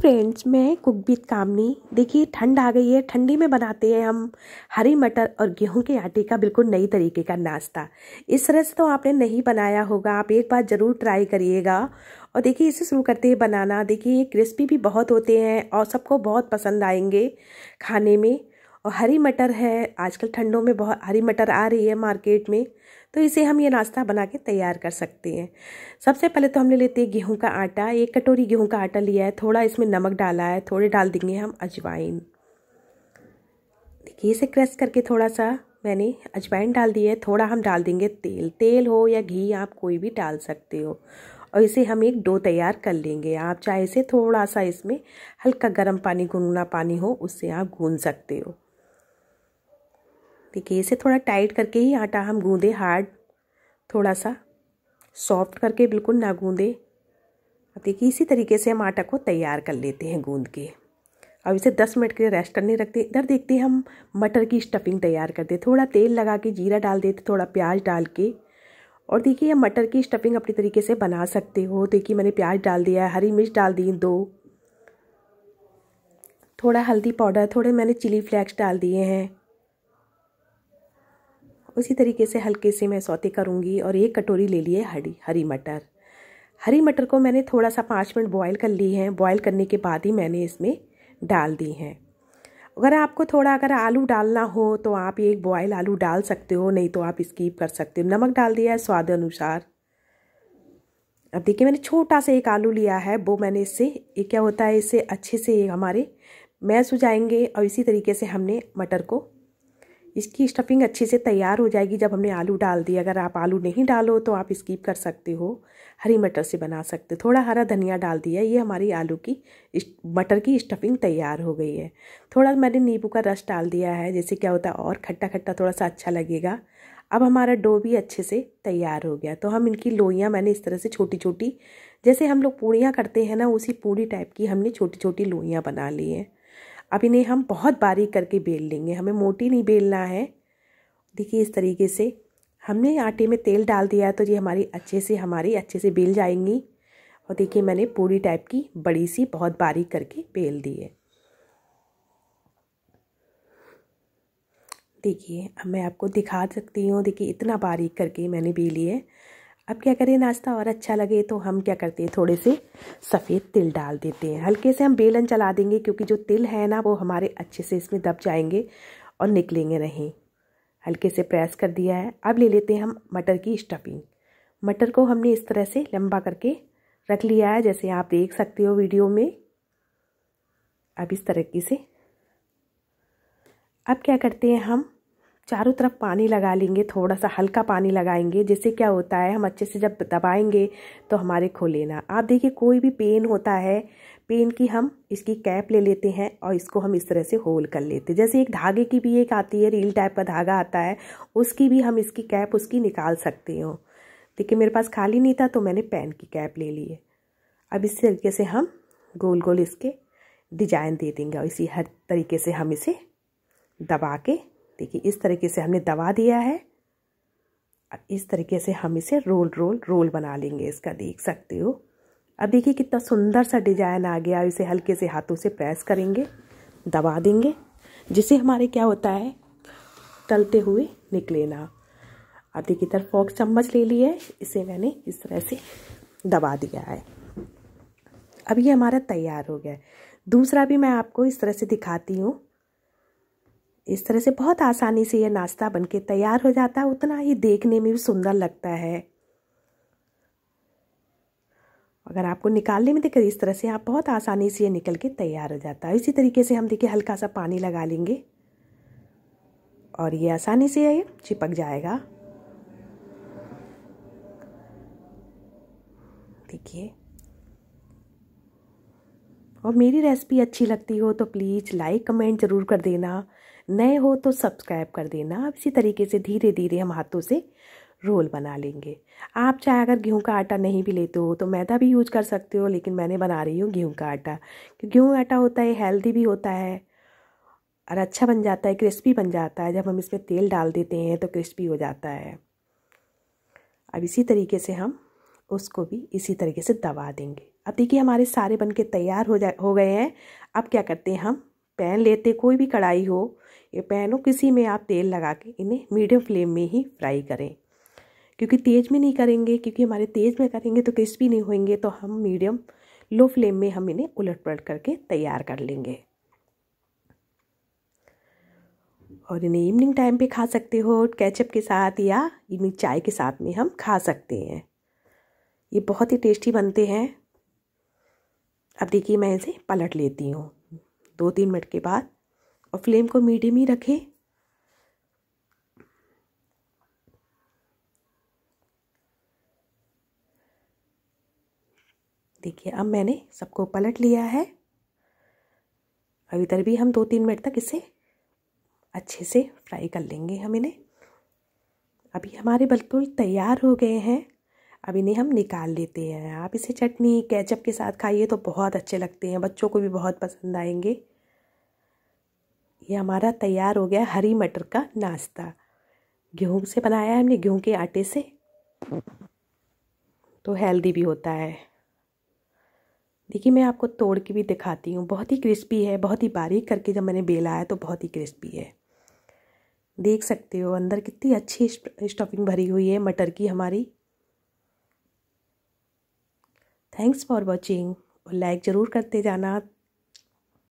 Friends मैं cook with कामिनी। देखिए ठंड आ गई है, ठंडी में बनाते हैं हम हरी मटर और गेहूं के आटे का बिल्कुल नई तरीके का नाश्ता। इस तरह से तो आपने नहीं बनाया होगा, आप एक बार ज़रूर ट्राई करिएगा। और देखिए इसे शुरू करते हैं बनाना। देखिए क्रिस्पी भी बहुत होते हैं और सबको बहुत पसंद आएंगे खाने में। और हरी मटर है, आजकल ठंडों में बहुत हरी मटर आ रही है मार्केट में, तो इसे हम ये नाश्ता बना के तैयार कर सकते हैं। सबसे पहले तो हमने लेते हैं गेहूं का आटा। 1 कटोरी गेहूं का आटा लिया है, थोड़ा इसमें नमक डाला है, थोड़े डाल देंगे हम अजवाइन। देखिए इसे क्रश करके थोड़ा सा मैंने अजवाइन डाल दिया है। थोड़ा हम डाल देंगे तेल, तेल हो या घी आप कोई भी डाल सकते हो। और इसे हम एक डो तैयार कर लेंगे। आप चाहे इसे थोड़ा सा इसमें हल्का गर्म पानी, गुनगुना पानी हो उससे आप गूंद सकते हो। देखिए इसे थोड़ा टाइट करके ही आटा हम गूंदे, हार्ड थोड़ा सा सॉफ्ट करके बिल्कुल ना गूंदे। अब देखिए इसी तरीके से हम आटा को तैयार कर लेते हैं गूंद के। अब इसे 10 मिनट के लिए रेस्ट करने रखते। इधर देखते हैं हम मटर की स्टफिंग तैयार करते हैं। थोड़ा तेल लगा के जीरा डाल देते, थोड़ा प्याज डाल के। और देखिए हम मटर की स्टफिंग अपने तरीके से बना सकते हो। देखिए मैंने प्याज डाल दिया है, हरी मिर्च डाल दी 2, थोड़ा हल्दी पाउडर, थोड़े मैंने चिली फ्लेक्स डाल दिए हैं। उसी तरीके से हल्के से मैं सौते करूँगी। और 1 कटोरी ले लिए हरी मटर। हरी मटर को मैंने थोड़ा सा 5 मिनट बॉईल कर ली है। बॉईल करने के बाद ही मैंने इसमें डाल दी हैं। अगर आपको थोड़ा अगर आलू डालना हो तो आप 1 बॉयल आलू डाल सकते हो, नहीं तो आप स्किप कर सकते हो। नमक डाल दिया है स्वाद अनुसार। अब देखिए मैंने छोटा सा 1 आलू लिया है, वो मैंने इससे ये क्या होता है, इससे अच्छे से ये हमारे मैश हो जाएंगे। और इसी तरीके से हमने मटर को, इसकी स्टफिंग अच्छे से तैयार हो जाएगी जब हमने आलू डाल दिया। अगर आप आलू नहीं डालो तो आप स्किप कर सकते हो, हरी मटर से बना सकते हो। थोड़ा हरा धनिया डाल दिया, ये हमारी आलू की मटर की स्टफिंग तैयार हो गई है। थोड़ा मैंने नींबू का रस डाल दिया है, जैसे क्या होता है और खट्टा खट्टा थोड़ा सा अच्छा लगेगा। अब हमारा डो भी अच्छे से तैयार हो गया। तो हम इनकी लोइयाँ मैंने इस तरह से छोटी छोटी, जैसे हम लोग पूड़ियाँ करते हैं ना, उसी पूड़ी टाइप की हमने छोटी छोटी लोइयाँ बना ली हैं। अब इन्हें हम बहुत बारीक करके बेल लेंगे, हमें मोटी नहीं बेलना है। देखिए इस तरीके से हमने आटे में तेल डाल दिया है, तो ये हमारी अच्छे से बेल जाएंगी। और देखिए मैंने पूरी टाइप की बड़ी सी बहुत बारीक करके बेल दी है। देखिए अब मैं आपको दिखा सकती हूँ। देखिए इतना बारीक करके मैंने बेली है। अब क्या करें, नाश्ता और अच्छा लगे तो हम क्या करते हैं, थोड़े से सफ़ेद तिल डाल देते हैं। हल्के से हम बेलन चला देंगे, क्योंकि जो तिल है ना वो हमारे अच्छे से इसमें दब जाएंगे और निकलेंगे नहीं। हल्के से प्रेस कर दिया है। अब ले लेते हैं हम मटर की स्टफिंग। मटर को हमने इस तरह से लंबा करके रख लिया है, जैसे आप देख सकते हो वीडियो में। अब इस तरीके से अब क्या करते हैं, हम चारों तरफ पानी लगा लेंगे, थोड़ा सा हल्का पानी लगाएंगे। जिससे क्या होता है, हम अच्छे से जब दबाएंगे तो हमारे खुले ना। आप देखिए कोई भी पेन होता है, पेन की हम इसकी कैप ले लेते हैं और इसको हम इस तरह से होल कर लेते हैं। जैसे एक धागे की भी एक आती है, रील टाइप का धागा आता है, उसकी भी हम इसकी कैप उसकी निकाल सकते हो। देखिए मेरे पास खाली नहीं था तो मैंने पेन की कैप ले ली है। अब इस तरीके से हम गोल गोल इसके डिजाइन दे देंगे और इसी हर तरीके से हम इसे दबा के, देखिए इस तरीके से हमने दबा दिया है। अब इस तरीके से हम इसे रोल रोल रोल बना लेंगे इसका, देख सकते हो। अब देखिए कितना सुंदर सा डिजाइन आ गया। इसे हल्के से हाथों से प्रेस करेंगे, दबा देंगे, जिससे हमारे क्या होता है तलते हुए निकले ना। अब देखिए इधर फोक चम्मच ले ली है, इसे मैंने इस तरह से दबा दिया है। अब ये हमारा तैयार हो गया। दूसरा भी मैं आपको इस तरह से दिखाती हूँ। इस तरह से बहुत आसानी से यह नाश्ता बनके तैयार हो जाता है, उतना ही देखने में भी सुंदर लगता है। अगर आपको निकालने में दिक्कत, इस तरह से आप बहुत आसानी से ये निकल के तैयार हो जाता है। इसी तरीके से हम देखिए हल्का सा पानी लगा लेंगे और ये आसानी से ये चिपक जाएगा। देखिए और मेरी रेसिपी अच्छी लगती हो तो प्लीज़ लाइक कमेंट ज़रूर कर देना, नए हो तो सब्सक्राइब कर देना। अब इसी तरीके से धीरे धीरे हम हाथों से रोल बना लेंगे। आप चाहे अगर गेहूं का आटा नहीं भी लेते हो तो मैदा भी यूज कर सकते हो, लेकिन मैंने बना रही हूँ गेहूं का आटा, क्योंकि गेहूं आटा होता है हेल्दी भी होता है और अच्छा बन जाता है, क्रिस्पी बन जाता है। जब हम इसमें तेल डाल देते हैं तो क्रिस्पी हो जाता है। अब इसी तरीके से हम उसको भी इसी तरीके से दबा देंगे। अब देखिए हमारे सारे बनके तैयार हो गए हैं। अब क्या करते हैं, हम पैन लेते, कोई भी कढ़ाई हो ये पैन हो, किसी में आप तेल लगा के इन्हें मीडियम फ्लेम में ही फ्राई करें, क्योंकि तेज़ में नहीं करेंगे, क्योंकि हमारे तेज़ में करेंगे तो क्रिस्पी नहीं होंगे। तो हम मीडियम लो फ्लेम में हम इन्हें उलट पलट करके तैयार कर लेंगे और इन्हें इवनिंग टाइम पे खा सकते हो, केचप के साथ या इवनिंग चाय के साथ में हम खा सकते हैं। ये बहुत ही टेस्टी बनते हैं। अब देखिए मैं इसे पलट लेती हूँ 2-3 मिनट के बाद और फ्लेम को मीडियम ही रखें। देखिए अब मैंने सबको पलट लिया है। अब इधर भी हम 2-3 मिनट तक इसे अच्छे से फ्राई कर लेंगे हम इन्हें। अभी हमारे बिल्कुल तैयार हो गए हैं। अब इन्हें हम निकाल लेते हैं। आप इसे चटनी केचप के साथ खाइए तो बहुत अच्छे लगते हैं, बच्चों को भी बहुत पसंद आएंगे। ये हमारा तैयार हो गया हरी मटर का नाश्ता। गेहूं से बनाया है हमने, गेहूं के आटे से, तो हेल्दी भी होता है। देखिए मैं आपको तोड़ के भी दिखाती हूँ, बहुत ही क्रिस्पी है, बहुत ही बारीक करके जब मैंने बेला है तो बहुत ही क्रिस्पी है। देख सकते हो अंदर कितनी अच्छी स्टफिंग भरी हुई है मटर की हमारी। थैंक्स फॉर वॉचिंग और लाइक ज़रूर करते जाना।